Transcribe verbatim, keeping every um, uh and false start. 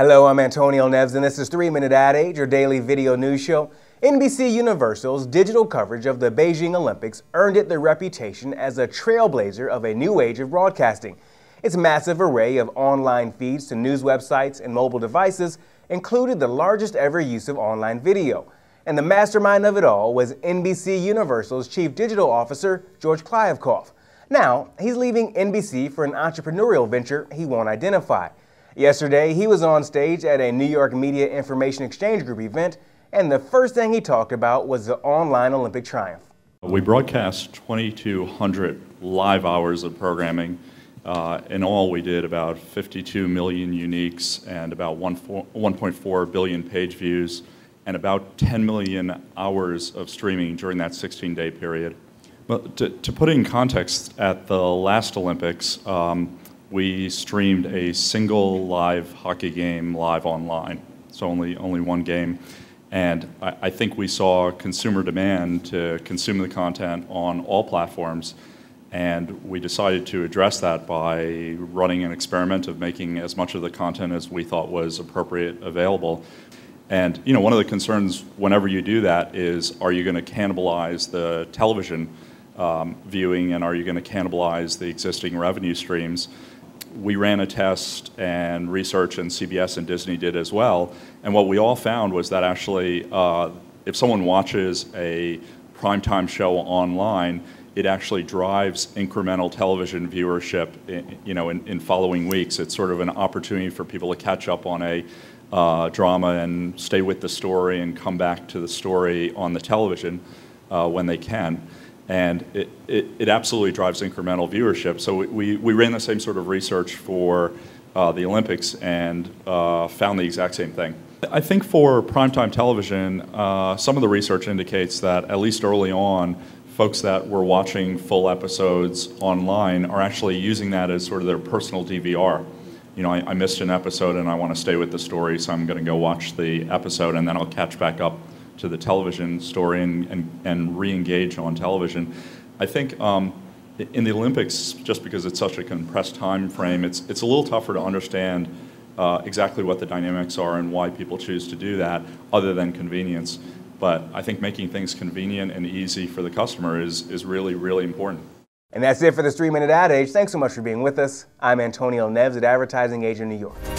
Hello, I'm Antonio Neves, and this is three minute Ad Age, your daily video news show. N B C Universal's digital coverage of the Beijing Olympics earned it the reputation as a trailblazer of a new age of broadcasting. Its massive array of online feeds to news websites and mobile devices included the largest ever use of online video. And the mastermind of it all was N B C Universal's chief digital officer, George Kliavkoff. Now, he's leaving N B C for an entrepreneurial venture he won't identify. Yesterday, he was on stage at a New York Media Information Exchange Group event, and the first thing he talked about was the online Olympic triumph. We broadcast twenty-two hundred live hours of programming. Uh, in all, we did about fifty-two million uniques and about one point four billion page views and about ten million hours of streaming during that sixteen day period. But to, to put it in context, at the last Olympics, um, we streamed a single live hockey game live online, so only, only one game. And I, I think we saw consumer demand to consume the content on all platforms, and we decided to address that by running an experiment of making as much of the content as we thought was appropriate available. And you know, one of the concerns whenever you do that is, are you going to cannibalize the television Um, viewing, and are you going to cannibalize the existing revenue streams? We ran a test and research, and C B S and Disney did as well, and what we all found was that actually uh, if someone watches a primetime show online, it actually drives incremental television viewership in, you know, in, in following weeks. It's sort of an opportunity for people to catch up on a uh, drama and stay with the story and come back to the story on the television uh, when they can. And it, it, it absolutely drives incremental viewership. So we, we ran the same sort of research for uh, the Olympics and uh, found the exact same thing. I think for primetime television, uh, some of the research indicates that, at least early on, folks that were watching full episodes online are actually using that as sort of their personal D V R. You know, I, I missed an episode and I want to stay with the story, so I'm going to go watch the episode and then I'll catch back up to the television story and, and, and re-engage on television. I think um, in the Olympics, just because it's such a compressed time frame, it's, it's a little tougher to understand uh, exactly what the dynamics are and why people choose to do that, other than convenience. But I think making things convenient and easy for the customer is, is really, really important. And that's it for this three minute Ad Age. Thanks so much for being with us. I'm Antonio Neves at Advertising Age in New York.